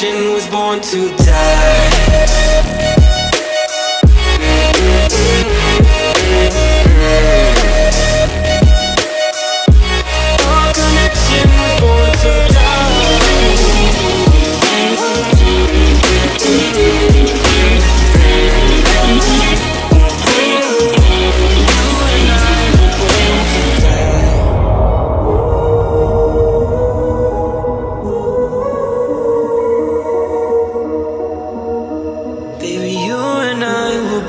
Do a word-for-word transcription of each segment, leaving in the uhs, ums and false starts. generation was born to die.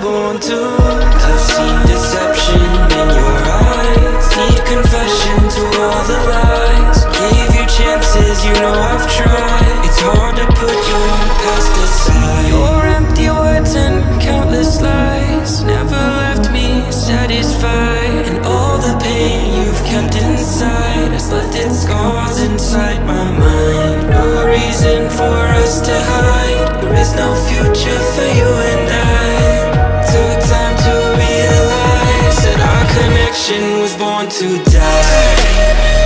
Born to die. I've seen deception in your eyes, need confession to all the lies. Gave you chances, you know I've tried. It's hard to put your past aside. Your empty words and countless lies never left me satisfied, and all the pain you've kept inside has left its scars inside my mind. No reason for us to hide, there is no future for you and was born to die.